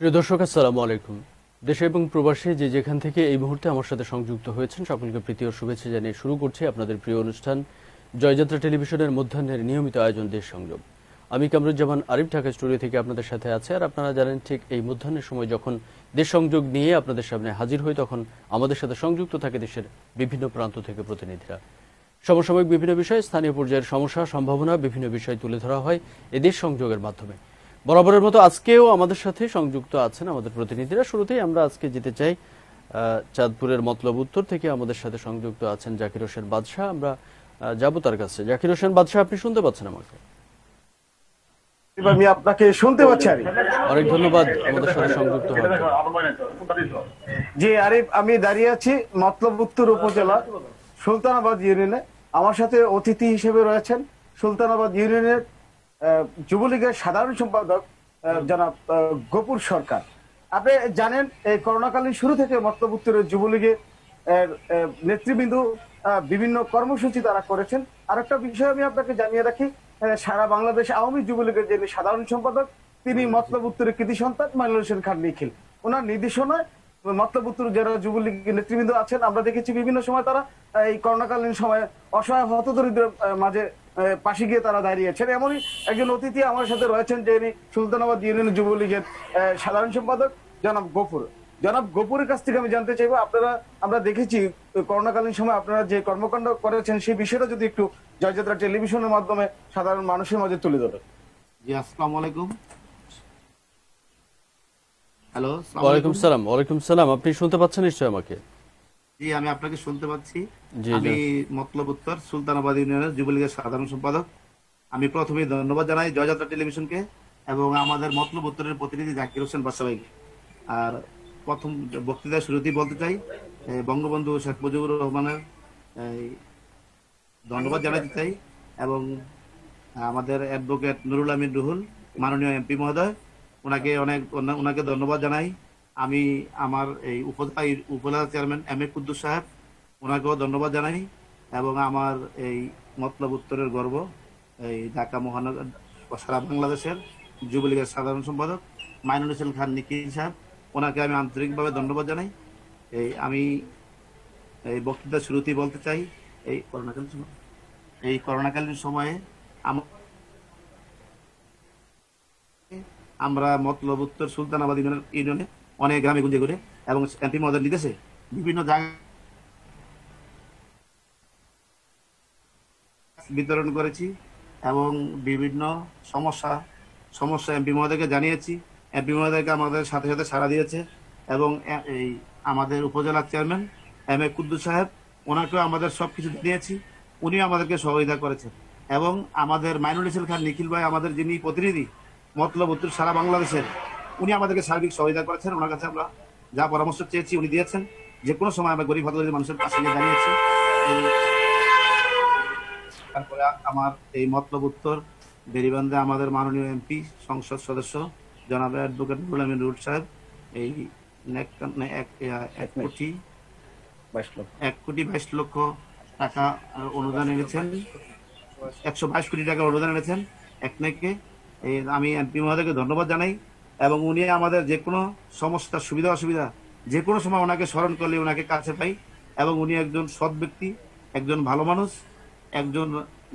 প্রিয় দর্শক আসসালামু আলাইকুম। দেশে এবং প্রবাসী যে যেখান থেকে এই মুহূর্তে আমার সাথে সংযুক্ত হয়েছেন সকলকে প্রীতি ও শুভেচ্ছা জানিয়ে শুরু করছি আপনাদের প্রিয় অনুষ্ঠান জয়যাত্রা টেলিভিশনের মধ্যাহ্নের নিয়মিত আয়োজন দেশ সংযোগ। আমি কামরুজ্জামান আরিফ ঢাকা স্টুডিও থেকে আপনাদের সাথে আছি। আর আপনারা জানেন ঠিক এই মধ্যাহ্নের সময় যখন দেশ সংযোগ নিয়ে আপনাদের সামনে হাজির হই তখন আমাদের সাথে সংযুক্ত থাকে দেশের বিভিন্ন প্রান্ত থেকে প্রতিনিধিরা। সমসাময়িক বিভিন্ন বিষয়, স্থানীয় পর্যায়ের সমস্যা সম্ভাবনা বিভিন্ন বিষয় তুলে ধরা হয় এই দেশ সংযোগের মাধ্যমে। বরাবরের মতো আজকেও আমাদের সাথে সংযুক্ত আছেন আমাদের প্রতিনিধিরা। শুরুতেই আমরা আজকে যেতে চাই চাঁদপুরের মতলব উত্তর থেকে আমাদের সাথে সংযুক্ত আছেন জাকির হোসেন বাদশাহ। আমরা যাব তার কাছে। জাকির হোসেন বাদশাহ, আপনি শুনতে পাচ্ছেন আমাকে? আমি আপনাকে শুনতে পাচ্ছি। অনেক ধন্যবাদ আমাদের সাথে সংযুক্ত হওয়ার জন্য। জি আরিফ, আমি দাঁড়িয়ে আছি মতলব উত্তর উপজেলা সুলতানাবাদ ইউনিয়নে। আমার সাথে অতিথি হিসেবে রয়েছেন সুলতানাবাদ ইউনিয়নের যুবলীগের সাধারণ সম্পাদক জনাব গোপুর সরকার। আপনি জানেন এই করোনাকালীন শুরু থেকে মতলব উত্তরের যুবলীগের নেতৃবৃন্দ বিভিন্ন কর্মসূচি তারা করেছেন। আর একটা বিষয় আমি আপনাকে জানিয়ে রাখি, সারা বাংলাদেশ আওয়ামী যুবলীগের যিনি সাধারণ সম্পাদক তিনি মতলব উত্তরের কৃতি সন্তান মাইনুল হোসেন খান নিখিল। ওনার নির্দেশনায় মতলব উত্তর যারা যুবলীগের নেতৃবৃন্দ আছেন আমরা দেখেছি বিভিন্ন সময় তারা এই করোনাকালীন সময়ে অসহায় হতদরিদ্রের মাঝে পাশে গিয়ে তারা দাঁড়িয়েছেন। এমনই একজন অতিথি আমার সাথে রয়েছেন যিনি সুলতানাবাদ ইউনিয়ন যুবলীগের সাধারণ সম্পাদক জনাব গোপুর। জনাব গোপুরের কাছ থেকে আমি জানতে চাইবো, আপনারা আমরা দেখেছি করোনাকালীন সময় আপনারা যে কর্মকাণ্ড করেছেন সেই বিষয়টা যদি একটু জয়যাত্রা টেলিভিশনের মাধ্যমে সাধারণ মানুষের মাঝে তুলে ধরেন। জি আসসালামু আলাইকুম। হ্যালো, ওয়ালাইকুম সালাম। ওয়ালাইকুম সালাম। আপনি শুনতে পাচ্ছেন নিশ্চয়ই আমাকে? জি আমি আপনাকে শুনতে পাচ্ছি। আমি মতলব উত্তর সুলতানাবাদ ইউনিয়নের যুবলীগের সাধারণ সম্পাদক। আমি প্রথমে ধন্যবাদ জানাই জয়যাত্রা টেলিভিশনকে এবং আমাদের মতলব উত্তরের প্রতিনিধি জাকির হোসেন বাদশাহকে। আর প্রথম বক্তৃতা শুরুতেই বলতে চাই বঙ্গবন্ধু শেখ মুজিবুর রহমানের ধন্যবাদ জানাতে চাই এবং আমাদের অ্যাডভোকেট নুরুল আমিন রুহুল মাননীয় এমপি মহোদয় ওনাকে ওনাকে ধন্যবাদ জানাই। আমি আমার এই উপজেলা চেয়ারম্যান এম এ কুদ্দুস সাহেব ওনাকেও ধন্যবাদ জানাই এবং আমার এই মতলব উত্তরের গর্ব এই ঢাকা মহানগর সারা বাংলাদেশের যুবলীগের সাধারণ সম্পাদক মাইনুল হোসেন খান নিখিল সাহেব ওনাকে আমি আন্তরিকভাবে ধন্যবাদ জানাই। এই আমি এই বক্তৃতা শুরুতেই বলতে চাই এই করোনাকালীন সময়ে আমরা মতলব উত্তর সুলতানাবাদ ইউনিয়নে অনেক গ্রামে গুঞ্জে করে এবং এমপি মহোদয় নিতেছে বিভিন্ন জায়গায় বিতরণ করেছি এবং বিভিন্ন সমস্যা এমপি মহোদয়কে জানিয়েছি। এমপি মহোদয়কে আমাদের সাথে সাথে সাড়া দিয়েছে এবং এই আমাদের উপজেলা চেয়ারম্যান এম এ কুদ্দুস সাহেব ওনাকেও আমাদের সব কিছু দিয়েছি, উনিও আমাদেরকে সহযোগিতা করেছেন। এবং আমাদের মাইনুল হোসেন খান নিখিল ভাই আমাদের যিনি প্রতিনিধি মতলব উত্তর সারা বাংলাদেশের উনি আমাদেরকে সার্বিক সহযোগিতা করেছেন। ওনার কাছে আমরা যা পরামর্শ চেয়েছি উনি দিয়েছেন। যে কোনো সময় আমরা গরিব হতদরিদ্র মানুষের পাশে গিয়ে দাঁড়িয়েছি। তারপরে আমার এই মতলব উত্তর দেরিবান্ধে আমাদের মাননীয় এমপি সংসদ সদস্য জনাব অ্যাডভোকেট নুরুল আমিন রুহুল সাহেব এই 1 কোটি 22 লক্ষ টাকা অনুদান এনেছেন, 122 কোটি টাকা অনুদান এনেছেন একনেককে। আমি এমপি মহোদয়কে ধন্যবাদ জানাই এবং উনি আমাদের যে কোনো সমস্যার সুবিধা অসুবিধা যে কোনো সময় ওনাকে স্মরণ করলে ওনাকে কাছে পাই এবং উনি একজন সৎ ব্যক্তি, একজন ভালো মানুষ, একজন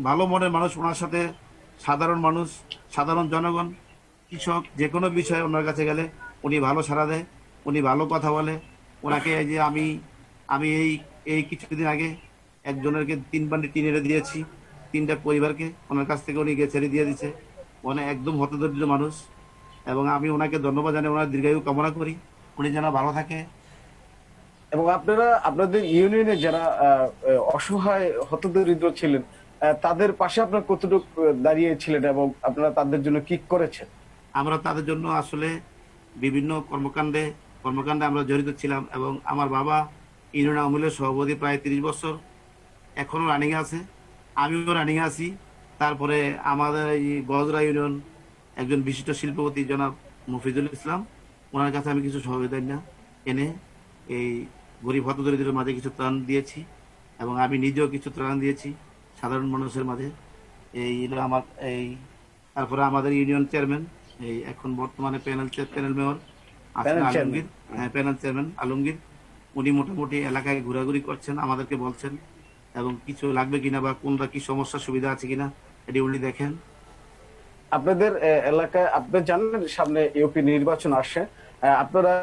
ভালো মনের মানুষ। ওনার সাথে সাধারণ মানুষ, সাধারণ জনগণ, কৃষক যে কোনো বিষয়ে ওনার কাছে গেলে উনি ভালো সাড়া দেয়, উনি ভালো কথা বলে। ওনাকে যে আমি এই কিছুদিন আগে একজনেরকে 3 বান্ডিল টিন এনে দিয়েছি 3টা পরিবারকে, ওনার কাছ থেকে উনি ছেড়ে দিয়ে দিচ্ছে। উনি একদম হতদরিদ্র মানুষ এবং আমি ওনাকে ধন্যবাদ জানাই, ওনার দীর্ঘায়ু কামনা করি, উনি যেন ভালো থাকে। এবং আপনারা আপনাদের ইউনিয়নে যারা অসহায় হতদরিদ্র ছিলেন তাদের পাশে আপনারা কতটুকু দাঁড়িয়েছিলেন এবং আপনারা তাদের জন্য কি করেছেন? আমরা তাদের জন্য আসলে বিভিন্ন কর্মকাণ্ডে আমরা জড়িত ছিলাম এবং আমার বাবা ইউনিয়ন আওয়ামী লীগের সভাপতি প্রায় 30 বছর, এখনও রানিং আছে, আমিও রানিং আছি। তারপরে আমাদের এই গজরা ইউনিয়ন একজন বিশিষ্ট শিল্পপতি জনাব মফিজুল ইসলাম ওনার কাছে আমি কিছু সহযোগিতা না এনে এই গরিব হতদরিদ্রের মাঝে কিছু ত্রাণ দিয়েছি এবং আমি নিজেও কিছু ত্রাণ দিয়েছি সাধারণ মানুষের মাঝে। এই আমার এই তারপরে আমাদের ইউনিয়ন চেয়ারম্যান এই এখন বর্তমানে panel mayor panel chairman Alamgir উনি মোটামুটি এলাকায় ঘোরাঘুরি করছেন, আমাদেরকে বলছেন এবং কিছু লাগবে কিনা বা কোনটা কি সমস্যা সুবিধা আছে কিনা এটি উনি দেখেন। আপনাদের এলাকায় আপনি জানেন সামনে ইউপি নির্বাচন আসছে, আপনারা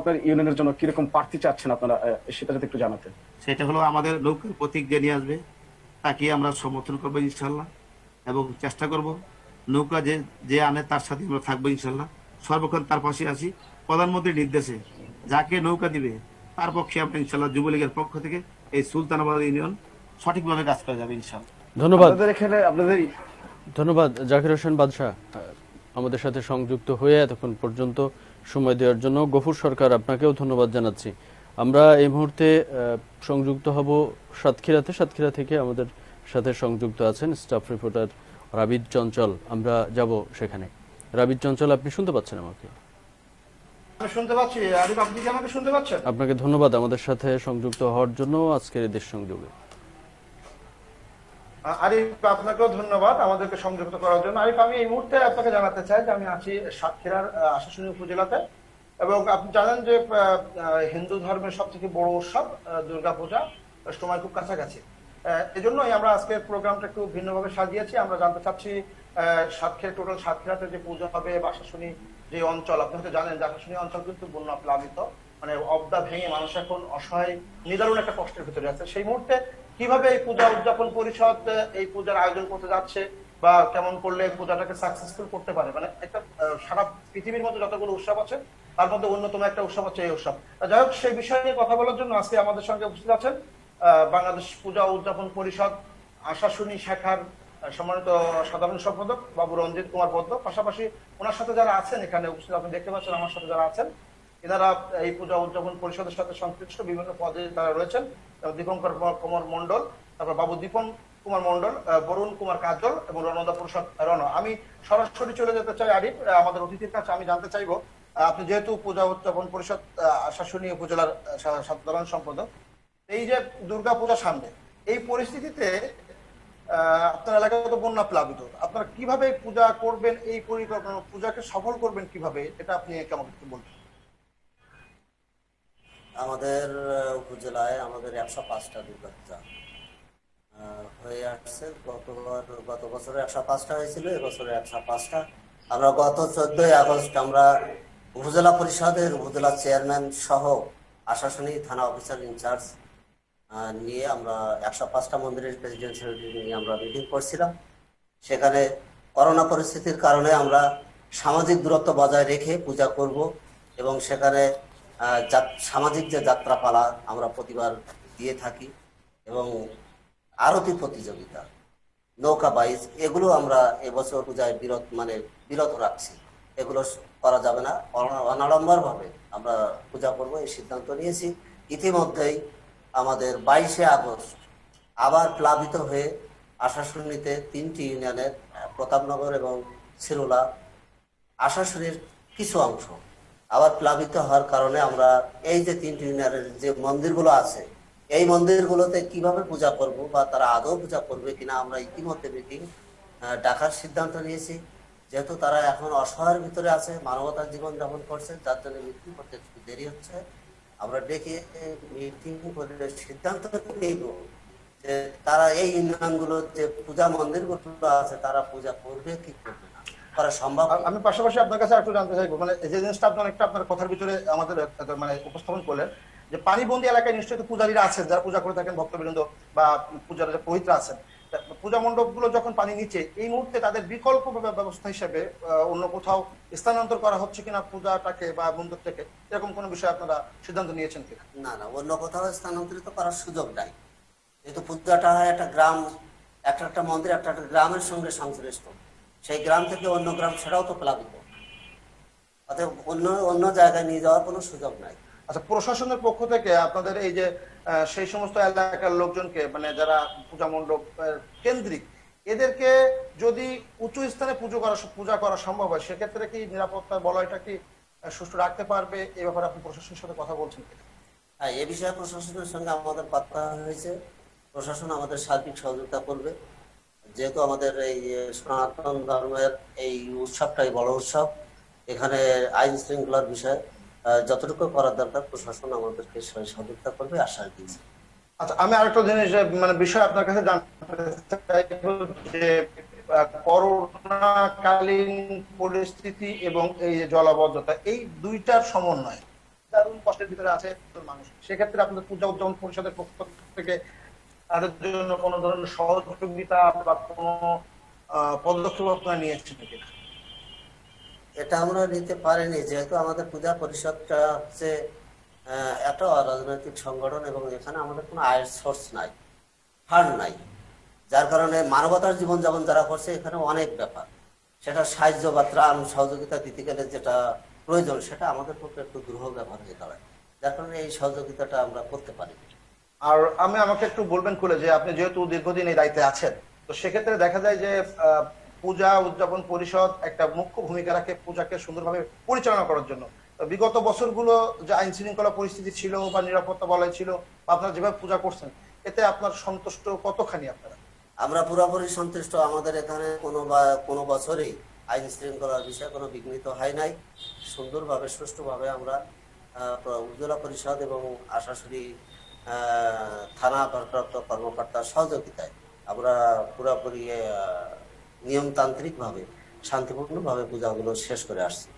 আপনার ইউনিয়নের জন্য কিরকম প্রার্থী চাচ্ছেন আপনারা সেটা যদি একটু জানাতেন। সেটা হলো আমাদের নৌকার প্রতীক যে নিয়ে আসবে তাকে আমরা সমর্থন করবো ইনশাল্লাহ, এবং চেষ্টা করব নৌকা যে আনে তার সাথে আমরা থাকবো ইনশাল্লাহ, সর্বক্ষণ তার পাশে আছি। প্রধানমন্ত্রীর নির্দেশে যাকে নৌকা দিবে তার পক্ষে আমরা ইনশাল্লাহ যুবলীগের পক্ষ থেকে এই সুলতানাবাদ ইউনিয়ন সঠিকভাবে কাজ করা যাবে ইনশাল্লাহ। ধন্যবাদ, এখানে আপনাদের ধন্যবাদ জাকির হোসেন বাদশাহ আমাদের সাথে সংযুক্ত হয়ে এতক্ষণ পর্যন্ত সময় দেওয়ার জন্য। গফুর সরকার আপনাকেও ধন্যবাদ জানাচ্ছি। আমরা এই মুহূর্তে সংযুক্ত হব সাতক্ষীরাতে, সাতক্ষীরা থেকে আমাদের সাথে সংযুক্ত আছেন স্টাফ রিপোর্টার রাবিদ চঞ্চল, আমরা যাব সেখানে। রাবিদ চঞ্চল, আপনি শুনতে পাচ্ছেন আমাকে? শুনতে পাচ্ছি আরিফ, আপনি কি আমাকে শুনতে পাচ্ছেন? আপনাকে ধন্যবাদ আমাদের সাথে সংযুক্ত হওয়ার জন্য আজকের এই দেশ সংযোগে। আরিফ, আপনাকেও ধন্যবাদ আমাদেরকে সংযুক্ত করার জন্য। আরিফ, আমি এই মুহূর্তে আপনাকে জানাতে চাই যে আমি আছি সাতক্ষীরার আশাশুনি উপজেলাতে, এবং আপনি জানেন যে হিন্দু ধর্মের সব থেকে বড় উৎসব দুর্গাপূজা সময় খুব কাছাকাছি, এজন্যই আমরা আজকের প্রোগ্রামটা একটু ভিন্নভাবে সাজিয়েছি। আমরা জানতে চাচ্ছি সাতক্ষীরা টোটাল সাতক্ষীরাতে যে পুজো হবে বা আশাশুনি যে অঞ্চল, আপনি হয়তো জানেন যে আশাশুনি অঞ্চল কিন্তু বন্যা প্লাবিত, মানে অবদা ভেঙে মানুষ এখন অসহায় নিদারুণ একটা কষ্টের ভিতরে আছে। সেই মুহূর্তে কিভাবে এই পূজা উদযাপন পরিষদ এই পূজার আয়োজন করতে যাচ্ছে বা কেমন করলে পূজাটাকে সাকসেসফুল করতে পারে, মানে একটা সারা পৃথিবীর মধ্যে যতগুলো উৎসব আছে তার মধ্যে অন্যতম একটা উৎসব হচ্ছে এই উৎসব। যাই হোক, সেই বিষয় নিয়ে কথা বলার জন্য আজকে আমাদের সঙ্গে উপস্থিত আছেন বাংলাদেশ পূজা উদযাপন পরিষদ আশাশুনি শাখার সম্মানিত সাধারণ সম্পাদক বাবু রঞ্জিত কুমার বদ্দ। পাশাপাশি ওনার সাথে যারা আছেন এখানে উপস্থিত, আপনি দেখতে পাচ্ছেন আমার সাথে যারা আছেন এনারা এই পূজা উদযাপন পরিষদের সাথে সংশ্লিষ্ট বিভিন্ন পদে তারা রয়েছেন, দীপঙ্কর কুমার মন্ডল, তারপর বাবু দীপন কুমার মন্ডল, বরুণ কুমার কাজল এবং রণদা প্রসাদ রণ। আমি সরাসরি চলে যেতে চাই আরিফ আমাদের অতিথির কাছে। আমি জানতে চাইবো আপনি যেহেতু পূজা উদযাপন পরিষদ আশাশুনি উপজেলার সাধারণ সম্পাদক, এই যে দুর্গাপূজা সামনে, এই পরিস্থিতিতে আপনার এলাকা তো বন্যা প্লাবিত, আপনারা কিভাবে পূজা করবেন, এই পরিকল্পনা পূজাকে সফল করবেন কিভাবে, এটা আপনি কেমন একটু বলবেন? আমাদের উপজেলায় আমাদের 105টা দুর্গাপূজা হয়ে আসছে, গত বছরে 105টা হয়েছিল, এবছরে 105টা। আমরা গত 14ই আগস্ট আমরা উপজেলা পরিষদের উপজেলা চেয়ারম্যান সহ আশাশুনি থানা অফিসার ইনচার্জ নিয়ে আমরা 105টা মন্দিরের প্রেসিডেন্ট নিয়ে আমরা মিটিং করছিলাম। সেখানে করোনা পরিস্থিতির কারণে আমরা সামাজিক দূরত্ব বজায় রেখে পূজা করব, এবং সেখানে সামাজিক যে যাত্রাপালা আমরা প্রতিবার দিয়ে থাকি এবং আরতি প্রতিযোগিতা, নৌকা বাইজ, এগুলো আমরা এবছর পূজায় বিরত রাখছি, এগুলো করা যাবে না, অনাড়ম্বরভাবে আমরা পূজা করব এই সিদ্ধান্ত নিয়েছি। ইতিমধ্যেই আমাদের 22শে আগস্ট আবার প্লাবিত হয়ে আশাশুনিতে 3টি ইউনিয়নের প্রতাপনগর এবং সিরুলা আশাশুনির কিছু অংশ আবার প্লাবিত হওয়ার কারণে আমরা এই যে 3টি ইউনিয়নের যে মন্দিরগুলো আছে এই মন্দিরগুলোতে কিভাবে পূজা করব বা তারা আদৌ পূজা করবে কিনা আমরা ইতিমধ্যে মিটিং ডাকার সিদ্ধান্ত নিয়েছি। যেহেতু তারা এখন অসহায়ের ভিতরে আছে, মানবতার জীবনযাপন করছে, তার জন্য মিটিং করতে একটু দেরি হচ্ছে, আমরা ডেকে মিটিং করে সিদ্ধান্ত নেব যে তারা এই ইউনিয়নগুলো যে পূজা মন্দিরগুলো আছে তারা পূজা করবে কি করবে না। আমি পাশাপাশি আপনার কাছে একটু জানতে চাইবো, মানে যে জিনিসটা আপনার কথার ভিতরে আমাদের মানে উপস্থাপন করলেন যে পানিবন্দী এলাকায় নিশ্চয়ই তো পূজারীরা আছেন যারা পূজা করে থাকেন, ভক্তবৃন্দ বা পূজার যে পবিত্রা আছেন, পূজা মণ্ডপগুলো যখন পানি নিচে এই মুহূর্তে তাদের বিকল্প ব্যবস্থা হিসেবে অন্য কোথাও স্থানান্তর করা হচ্ছে কিনা পূজাটাকে বা মন্দিরটাকে, এরকম কোনো বিষয়ে আপনারা সিদ্ধান্ত নিয়েছেন কিনা? না না, অন্য কোথাও স্থানান্তরিত করার সুযোগ নাই, যেহেতু পূজাটা হয় একটা গ্রাম, একটা মন্দির একটা গ্রামের সঙ্গে সংশ্লিষ্ট, সেই গ্রাম থেকে অন্য গ্রাম সেটাও তো প্লাবিত, অতএব অন্য জায়গায় নিয়ে যাওয়ার কোনো সুযোগ নাই। আচ্ছা, প্রশাসনের পক্ষ থেকে আপনাদের এই যে সেই সমস্ত এলাকার লোকজনকে মানে যারা পূজা মণ্ডপ কেন্দ্রিক এদেরকে যদি উঁচু স্থানে পূজা করা সম্ভব হয় সেক্ষেত্রে কি নিরাপত্তা বলয়টা কি সুষ্ঠু রাখতে পারবে, এ ব্যাপারে আপনি প্রশাসনের সাথে কথা বলছেন? হ্যাঁ, এ বিষয়ে প্রশাসনের সঙ্গে আমাদের কথা হয়েছে, প্রশাসন আমাদের সার্বিক সহযোগিতা করবে। যেহেতু আমাদের এই সনাতন ধর্মের এই উৎসবটাই বড় উৎসব, এখানে আইন শৃঙ্খলার বিষয়ে যতটুকু করার দরকার প্রশাসন আমাদেরকে সহযোগিতা করবে আশা করছি। আচ্ছা আমি আরেকটা জিনিস মানে বিষয় আপনার কাছে জানতে চাইবো যে করোনাকালীন পরিস্থিতি এবং এই জলাবদ্ধতা এই দুইটার সমন্বয় দারুণ কষ্টের ভিতরে আছে মানুষ। সেক্ষেত্রে আপনাদের পূজা উদযাপন পরিষদের পক্ষ থেকে তাদের জন্য কোনো ধরনের সহযোগিতা বা কোনো পদক্ষেপ আপনারা নিয়েছেন কিনা? এটা আমরা নিতে পারিনি, যেহেতু আমাদের পূজা পরিষদটা হচ্ছে একটা রাজনৈতিক সংগঠন এবং এখানে আমাদের কোনো আয়ের সোর্স নাই, ফান্ড নাই, যার কারণে মানবতার জীবনযাপন যারা করছে এখানে অনেক ব্যাপার, সেটা সাহায্য বা ত্রাণ সহযোগিতা দিতে গেলে যেটা প্রয়োজন সেটা আমাদের পক্ষে একটু দুর্ভোগ ব্যাপার হয়ে দাঁড়ায়, যার কারণে এই সহযোগিতাটা আমরা করতে পারি। আর আমি আমাকে একটু বলবেন খুলে যে আপনি যেহেতু দীর্ঘদিন এই দায়িত্বে আছেন, তো সেক্ষেত্রে দেখা যায় যে পূজা উদযাপন পরিষদ একটা মুখ্য ভূমিকা রাখে পূজাকে সুন্দরভাবে পরিচালনা করার জন্য। বিগত বছরগুলো যে আইন শৃঙ্খলা পরিস্থিতি ছিল বা নিরাপত্তা বলয় ছিল বা আপনারা যেভাবে পূজা করছেন এতে আপনার সন্তুষ্ট কতখানি? আপনারা আমরা পুরোপুরি সন্তুষ্ট। আমাদের এখানে কোনো বছরেই আইন শৃঙ্খলার বিষয়ে কোনো বিঘ্নিত হয় নাই, সুন্দরভাবে সুষ্ঠুভাবে আমরা উপজেলা পরিষদ এবং আশাশুড়ি থানা ভারপ্রাপ্ত কর্মকর্তার সহযোগিতায় আমরা পুরোপুরি নিয়মতান্ত্রিকভাবে শান্তিপূর্ণভাবে পূজাগুলো শেষ করে আসছি।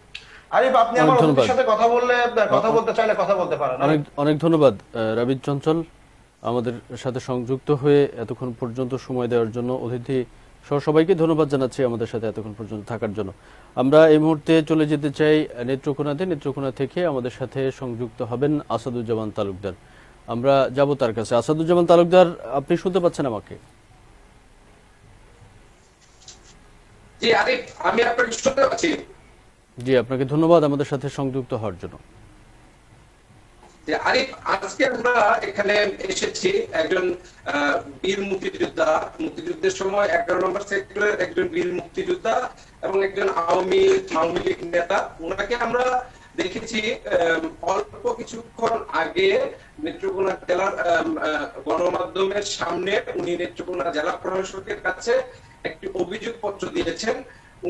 আরিফ আপনি আমার সাথে কথা বললে কথা বলতে চাইলে কথা বলতে পারেন। অনেক অনেক ধন্যবাদ রবীন্দ্র চঞ্চল আমাদের সাথে সংযুক্ত হয়ে এতক্ষণ পর্যন্ত সময় দেওয়ার জন্য। অতিথি সহ সবাইকে ধন্যবাদ জানাচ্ছি আমাদের সাথে এতক্ষণ পর্যন্ত থাকার জন্য। আমরা এই মুহূর্তে চলে যেতে চাই নেত্রকোনাতে। নেত্রকোনা থেকে আমাদের সাথে সংযুক্ত হবেন আসাদুজ্জামান তালুকদার। আমরা যাব তার কাছে। আসাদুজ্জামান তালুকদার আপনি শুনতে পাচ্ছেন আমাকে? জি আরিফ আমি আপনাকে শুনতে পাচ্ছি। জি আপনাকে ধন্যবাদ আমাদের সাথে সংযুক্ত হওয়ার জন্য। আরিফ আজকে আমরা এখানে এসেছি একজন বীর মুক্তিযোদ্ধা, মুক্তিযুদ্ধের সময় 11 নম্বর সেক্টরের একজন বীর মুক্তিযোদ্ধা এবং একজন আওয়ামী লীগ নেতা। ওনাকে আমরা দেখেছি অল্প কিছুক্ষণ আগে নেত্রকোনা জেলার গণমাধ্যমের সামনে উনি নেত্রকোনা জেলা প্রশাসকের কাছে একটি অভিযোগ পত্র দিয়েছেন।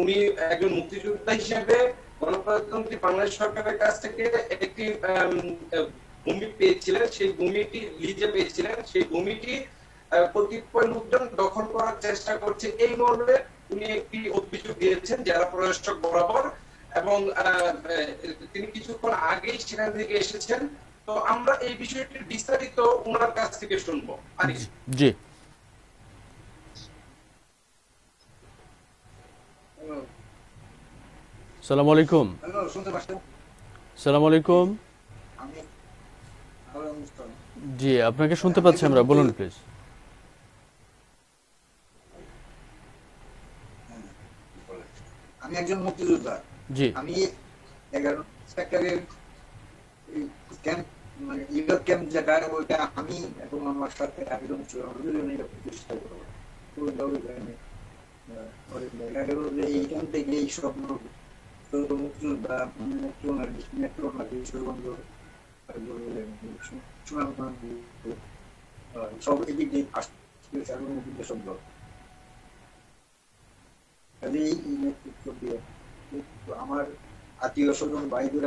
উনি একজন মুক্তিযোদ্ধা হিসেবে গণপ্রজাতন্ত্রী বাংলাদেশ সরকারের কাছ থেকে একটি ভূমি পেয়েছিলেন, সেই ভূমিটি লিজে পেয়েছিলেন, সেই ভূমিটি কতিপয় লোকজন দখল করার চেষ্টা করছে এই মর্মে উনি একটি অভিযোগ দিয়েছেন জেলা প্রশাসক বরাবর এবং তিনি কিছুক্ষণ আগেই সেখান থেকে এসেছেন। তো আমরা এই বিষয়টি বিস্তারিত ওনার কাছ থেকে শুনবো। জি আসসালামু আলাইকুম। হ্যালো শুনতে পাচ্ছেন? আসসালামু আলাইকুম। জি আপনাকে শুনতে পাচ্ছি আমরা, বলুন প্লিজ। আমি একজন মুক্তিযোদ্ধা। জি আমি 11 সেক্টরের ক্যাম্প ইউরোপ ক্যাম্প জায়গায় ওইটা আমি এবং আমার সাথে একজন জরুরি প্রতিষ্ঠা করব তো দৌড়ে গেলে পরে লাগারো এইখান থেকে এই সব আমার আত্মীয় স্বজন বাইরেরা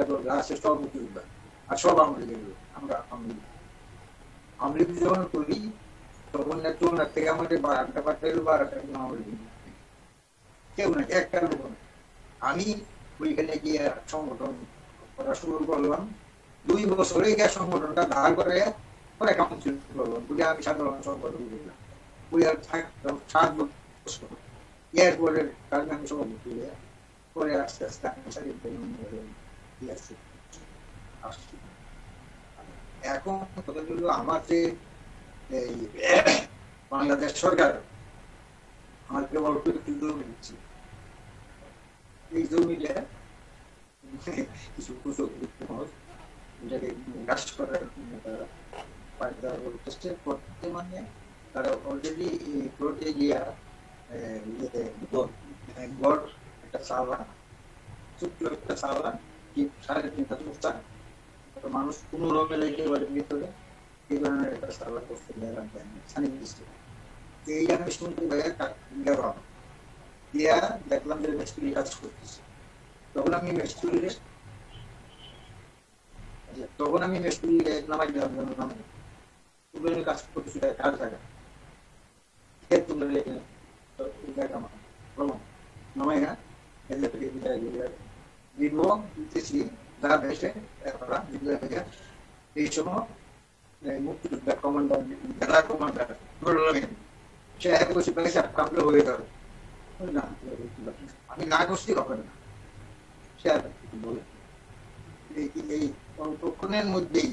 তো যা আছে সব মুক্তিযোদ্ধা আর সব আওয়ামী লীগের। আমরা আওয়ামী লীগ যখন করি তখন নেত্রকোনার থেকে আমাদের 12টা আওয়ামী লীগ কেউ না, একটা লোক না। আমি ওইখানে গিয়ে সংগঠন করা শুরু করলাম, 2 বছরে গিয়ে সংগঠনটা ধার করে করলাম বলে আমি সাধারণ সংগঠন করলাম। ওই আর 7 বছর এরপরে কারণে আমি সভাপতি পরে আস্তে আস্তে আসছি। এখন কতগুলো আমার যে এই বাংলাদেশ সরকার আমাকে অল্প একটু জমি দিচ্ছে, এই জমিটা কিছু কুচক এটাকে গ্রাস করার বর্তমানে তারা অলরেডি প্রোটেজিয়া গড় একটা চাওয়া ছোট্ট একটা চাওয়া কি 3.5 বস্তা মানুষ কোনো রমে লেগে বাড়ির ভিতরে এই ধরনের একটা চাওয়া করতে জানিয়েছে। এই আমি শুনতে পাই দেখলাম যে বেশ কিছু কাজ করতেছে programming studios programming studios nama dia nama tulen kas sudah ada saja dia tulen lagi sudah sama program namanya ada kita juga demo itu sih dah best orang juga dia semua मुक्त commander commander बोल शेयर गोष्टी पे सब काम हो गए ना अभी ना गोष्टी का करना शेयर बोल ये कोने मुद्दे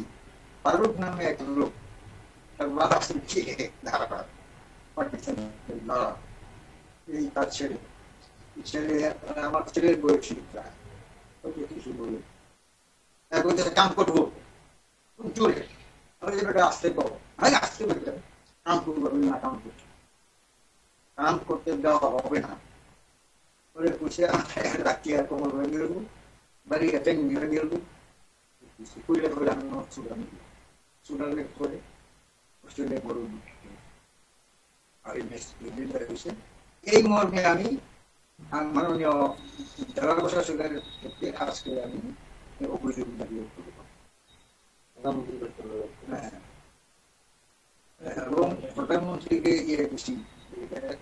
फारूक नाम एक लोग तगवाला सुखी है धारा पाकिस्तान ना ये अच्छे चले हम अच्छे बोल सकता है तो किसी बोले ना कोई काम को हो उनचूर अरे बेटा आस्ते को अरे आस्ते बेटा काम को करना काम करते जाओ होवे ना अरे कुछ यार रखिए को मैं मेरे को बड़ी अटेंग मेरे को कोई ले बोला ना सुधारने को ले उससे ले बोलूं अरे मेरे लिए ऐसे एक मोर में आमी हम मानो जरा कुछ सुधार के खास के आमी ये उपयोग करिए हम रोम प्रधानमंत्री के ये कुछ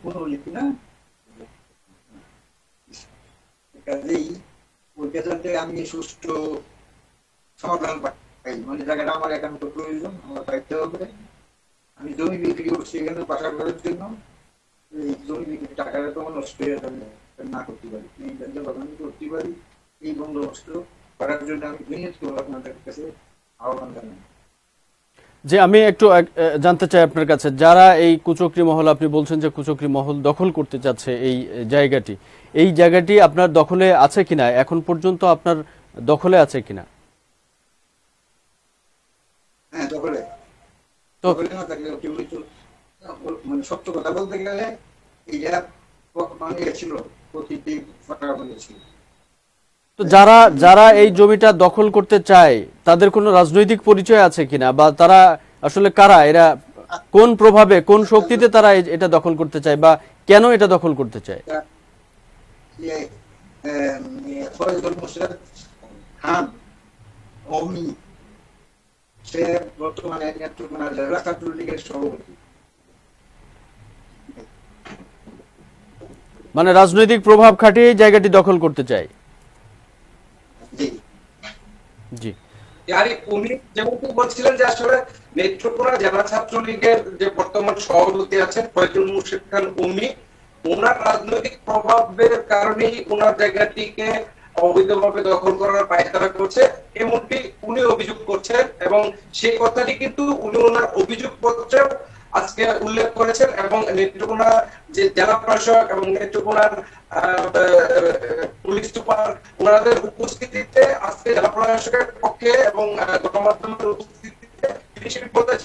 कौन लेकिन ना कभी वो जैसे तो हम ये सुस्त सावधान पाए मतलब जगह हमारे काम को प्रोविजन हमारे पाइप तो बने हम जो भी बिक्री होती है ना पासा करते हैं ना जो भी बिक्री टाका तो हम ऑस्ट्रेलिया तक ना करती बारी नहीं जब भगवान करती बारी ये बंद ऑस्ट्रो पर जो हम बिजनेस को अपना कैसे जी आमी एक तो जानते चाहिए अपने कासे जारा ये कुचोकरी महल आपने बोल संजय कुचोकरी महल दखल करते जाते हैं ये जगटी अपना दखले आचे किना है अखुन पुर्जन तो अपना दखले आचे किना है दखले तो दखले ना करिए क्यों नहीं तो मन सब तो बता बोलते क्या है ये आप मानिए चिलो कोई भी फटाफट नहीं तो যারা যারা এই জমিটা দখল করতে চায় তাদের কোনো রাজনৈতিক পরিচয় আছে কিনা বা তারা আসলে কারা এরা কোন প্রভাবে কোন শক্তিতে তারা এটা দখল করতে চায় বা কেন এটা দখল করতে চায় ফয়জুল মুশারফ খান ওমি সে বর্তমানে নেত্রকোনা জেলা ছাত্রলীগ লীগের সভাপতি মানে রাজনৈতিক প্রভাব খাটিয়ে জায়গাটি দখল করতে চায় जी यार उन्हीं जब तो बोल चिलन जाते हैं नेत्रोपुरा जनसांत्वनी के जब वर्तमान शौक होते हैं अच्छे फैजल मुशर्रफ खान उम्मी उनका राजनीतिक प्रभाव बेर कारण ही उनका जगती के अवैध भावे दखल करना पायदार करते हैं ये मुट्ठी उन्हें अभिजुक करते हैं एवं शेख औरत ही किंतु उन्हें उनका अभिजुक करते हैं आज के उल्लेख करें एवं नेत्रोपुरा जिला प्रशासन एवं नेत्रोपुरा पुलिस सुपार उन्होंने उपस्थिति थे आज के जिला प्रशासन के पक्के एवं गणमाध्यम में उपस्थिति थे विशेष बोलता है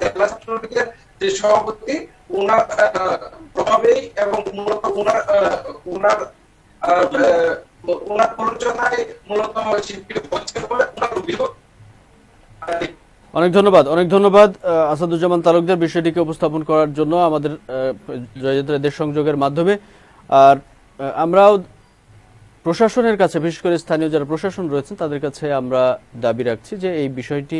जिला सत्र के देशवापति उन्होंने प्रभावी एवं मूलत उन्होंने परिचर्या मूलत शिल्पी बच्चे बोले उन्होंने विरोध অনেক ধন্যবাদ আসাদুজ্জামান তালুকদার বিষয়টিকে উপস্থাপন করার জন্য আমাদের জয়যাত্রাদের সংযোগের মাধ্যমে আর আমরাও প্রশাসনের কাছে বিশেষ করে স্থানীয় যারা প্রশাসন রয়েছেন তাদের কাছে আমরা দাবি রাখছি যে এই বিষয়টি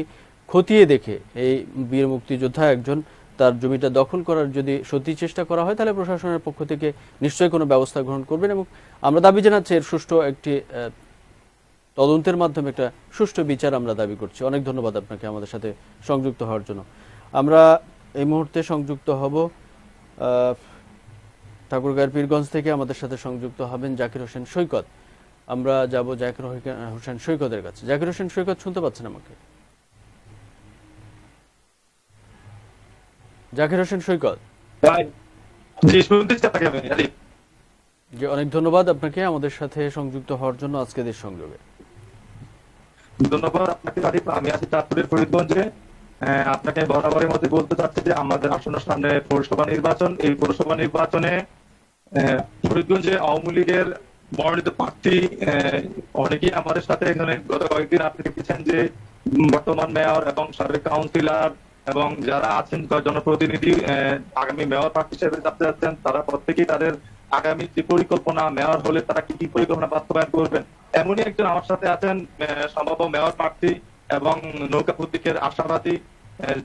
খতিয়ে দেখে এই বীর মুক্তিযোদ্ধা একজন তার জমিটা দখল করার যদি সত্যি চেষ্টা করা হয় তাহলে প্রশাসনের পক্ষ থেকে নিশ্চয়ই কোনো ব্যবস্থা গ্রহণ করবেন এবং আমরা দাবি জানাচ্ছি এর সুষ্ঠু একটি তদন্তের মাধ্যমে একটা সুষ্ঠু বিচার আমরা দাবি করছি অনেক ধন্যবাদ আপনাকে আমাদের সাথে সংযুক্ত হওয়ার জন্য আমরা এই মুহূর্তে সংযুক্ত হব ঠাকুরগাঁও পীরগঞ্জ থেকে আমাদের সাথে সংযুক্ত হবেন জাকির হোসেন সৈকত আমরা যাব জাকির হোসেন সৈকতের কাছে জাকির হোসেন সৈকত শুনতে পাচ্ছেন আমাকে জাকির হোসেন সৈকত জি শুনতেছি আপনাকে জি অনেক ধন্যবাদ আপনাকে আমাদের সাথে সংযুক্ত হওয়ার জন্য আজকের এই সংযোগে ধন্যবাদ আপনাকে আরিফ আমি আছি চাঁদপুরের ফরিদগঞ্জে আপনাকে বরাবরের মতো বলতে চাচ্ছি যে আমাদের আসন্ন সামনে পৌরসভা নির্বাচন এই পৌরসভা নির্বাচনে ফরিদগঞ্জে আওয়ামী লীগের মনোনীত প্রার্থী অনেকেই আমাদের সাথে এখানে গত কয়েকদিন আপনি দেখেছেন যে বর্তমান মেয়র এবং সাবেক কাউন্সিলর এবং যারা আছেন জনপ্রতিনিধি আগামী মেয়র প্রার্থী হিসেবে যাতে যাচ্ছেন তারা প্রত্যেকেই তাদের আগামী যে পরিকল্পনা মেয়র হলে তারা কি কি পরিকল্পনা বাস্তবায়ন করবেন। এমনই একজন আমার সাথে আছেন সম্ভাব্য মেয়র প্রার্থী এবং নৌকা প্রতীকের আশাবাদী,